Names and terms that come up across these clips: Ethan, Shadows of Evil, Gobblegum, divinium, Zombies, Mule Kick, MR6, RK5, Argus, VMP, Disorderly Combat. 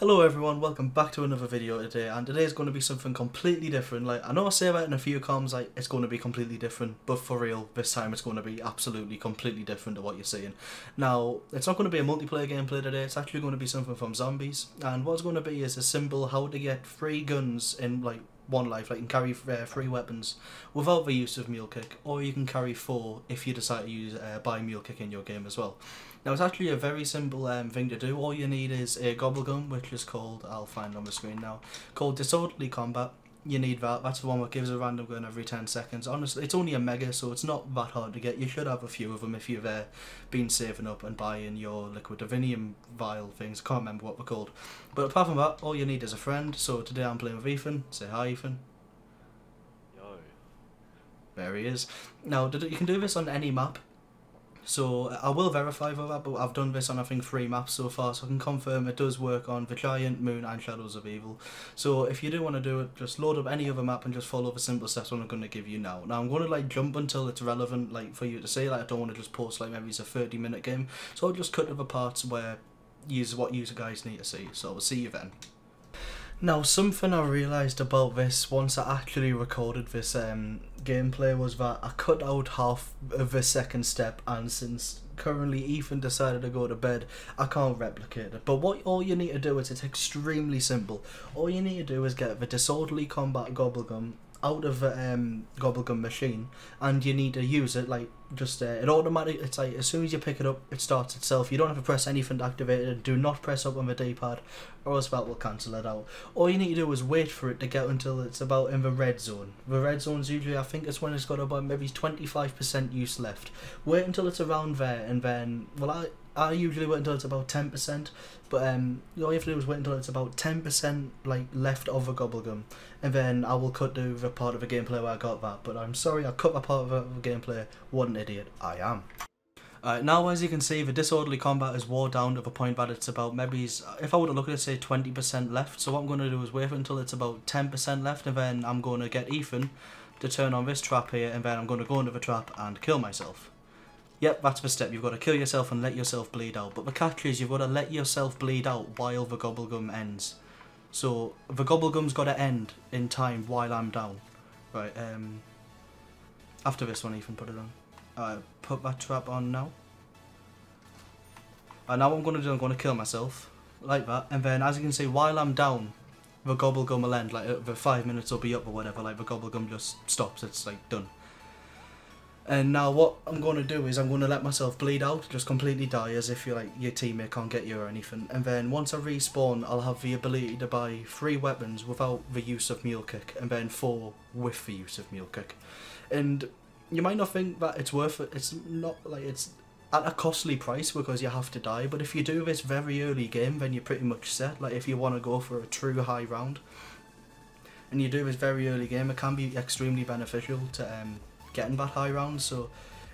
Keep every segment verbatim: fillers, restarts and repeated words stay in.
Hello everyone, welcome back to another video today, and today is going to be something completely different. Like, I know I say that in a few comms, like, it's going to be completely different, but for real, this time it's going to be absolutely completely different to what you're seeing. Now, it's not going to be a multiplayer gameplay today, it's actually going to be something from zombies, and what's going to be is a simple how to get three guns in, like, one life. Like, you can carry uh, three weapons without the use of Mule Kick, or you can carry four if you decide to use uh, buy Mule Kick in your game as well. Now, it's actually a very simple um, thing to do. All you need is a Gobblegum, which is called, I'll find on the screen now, called Disorderly Combat. You need that. That's the one that gives a random gun every ten seconds. Honestly, it's only a mega, so it's not that hard to get. You should have a few of them if you've uh, been saving up and buying your liquid divinium vial things. Can't remember what they're called. But apart from that, all you need is a friend. So today I'm playing with Ethan. Say hi, Ethan. Yo. There he is. Now, you can do this on any map. So I will verify for that, but I've done this on, I think, three maps so far, so I can confirm it does work on the Giant, Moon and Shadows of Evil. So if you do want to do it, just load up any other map and just follow the simple steps I'm going to give you now. Now, I'm going to, like, jump until it's relevant, like, for you to see. Like, I don't want to just post, like, maybe it's a thirty minute game, so I'll just cut to the parts where use what you guys need to see. So I'll see you then. Now, something I realised about this once I actually recorded this um, gameplay was that I cut out half of the second step, and since currently Ethan decided to go to bed, I can't replicate it. But what all you need to do is, it's extremely simple. All you need to do is get the Disorderly Combat Gobblegum out of the um, Gobblegum machine, and you need to use it, like, just, uh, it automatically, it's like, as soon as you pick it up, it starts itself. You don't have to press anything to activate it. Do not press up on the D-pad, or else that will cancel it out. All you need to do is wait for it to get until it's about in the red zone. The red zone's usually, I think it's when it's got about maybe twenty-five percent use left. Wait until it's around there, and then, well, I, I usually wait until it's about ten percent, but um, all you have to do is wait until it's about ten percent, like, left of a Gobblegum, and then I will cut to the part of the gameplay where I got that. But I'm sorry, I cut that part of the gameplay. What an idiot I am. Uh, now, as you can see, the Disorderly Combat is wore down to the point that it's about, maybe, if I were to look at it, say twenty percent left. So what I'm going to do is wait until it's about ten percent left, and then I'm going to get Ethan to turn on this trap here, and then I'm going to go into the trap and kill myself. Yep, that's the step. You've got to kill yourself and let yourself bleed out. But the catch is, you've got to let yourself bleed out while the Gobblegum ends. So the Gobblegum's got to end in time while I'm down. Right, um... after this one, Ethan, put it on. Uh, put that trap on now. And now what I'm going to do, I'm going to kill myself. Like that. And then, as you can see, while I'm down, the Gobblegum will end. Like, uh, the five minutes will be up or whatever. Like, the Gobblegum just stops. It's, like, done. And now what I'm going to do is, I'm going to let myself bleed out, just completely die, as if you're like your teammate can't get you or anything. And then once I respawn, I'll have the ability to buy three weapons without the use of Mule Kick, and then four with the use of Mule Kick. And you might not think that it's worth it. It's not, like, it's at a costly price because you have to die. But if you do this very early game, then you're pretty much set. Like, if you want to go for a true high round, and you do this very early game, it can be extremely beneficial to um. getting that high round. So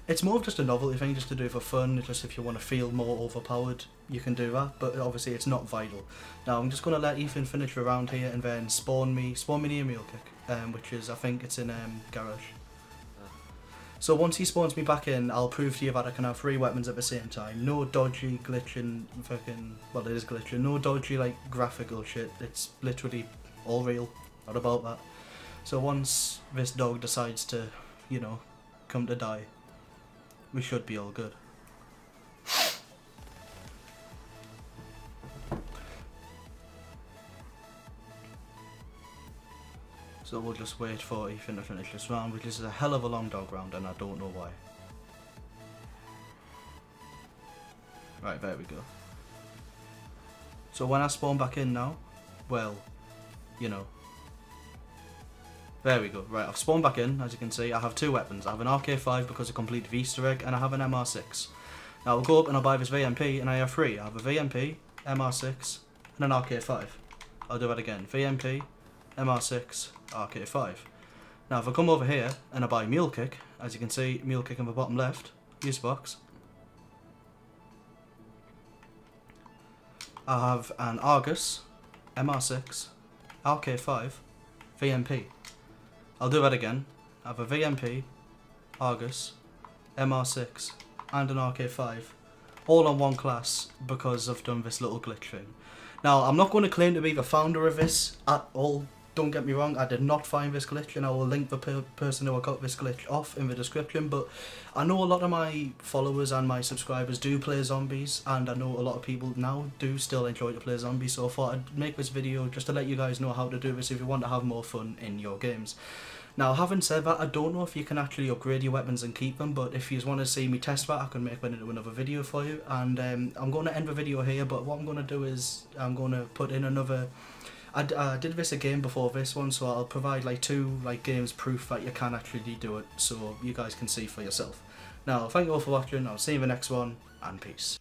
it's more of just a novelty thing, just to do for fun. Just if you want to feel more overpowered, you can do that, but obviously it's not vital. Now I'm just going to let Ethan finish around here, and then spawn me spawn me near Mule Kick, um, which is, I think it's in um, Garage. So once he spawns me back in, I'll prove to you that I can have three weapons at the same time. No dodgy, glitching, fucking, well, it is glitching, no dodgy, like, graphical shit. It's literally all real, not about that. So once this dog decides to, you know, come to die, we should be all good. So we'll just wait for Ethan to finish this round, which is a hell of a long dog round, and I don't know why. Right, there we go. So when I spawn back in now, well, you know, there we go. Right, I've spawned back in. As you can see, I have two weapons. I have an R K five because I completed the Easter egg, and I have an M R six. Now I'll go up and I'll buy this V M P, and I have three. I have a V M P, M R six, and an R K five. I'll do that again. V M P, M R six, R K five. Now if I come over here and I buy Mule Kick, as you can see, Mule Kick in the bottom left, use box. I have an Argus, M R six, R K five, V M P. I'll do that again. I have a V M P, Argus, M R six, and an R K five, all on one class because I've done this little glitch thing. Now, I'm not going to claim to be the founder of this at all. Don't get me wrong, I did not find this glitch, and I will link the per person who I got this glitch off in the description, but I know a lot of my followers and my subscribers do play zombies, and I know a lot of people now do still enjoy to play zombies, so I thought I'd make this video just to let you guys know how to do this if you want to have more fun in your games. Now, having said that, I don't know if you can actually upgrade your weapons and keep them, but if you want to see me test that, I can make that into another video for you, and um, I'm going to end the video here, but what I'm going to do is I'm going to put in another... I, I did this again before this one, so I'll provide like two like games proof that you can actually do it, so you guys can see for yourself. Now, thank you all for watching, I'll see you in the next one, and peace.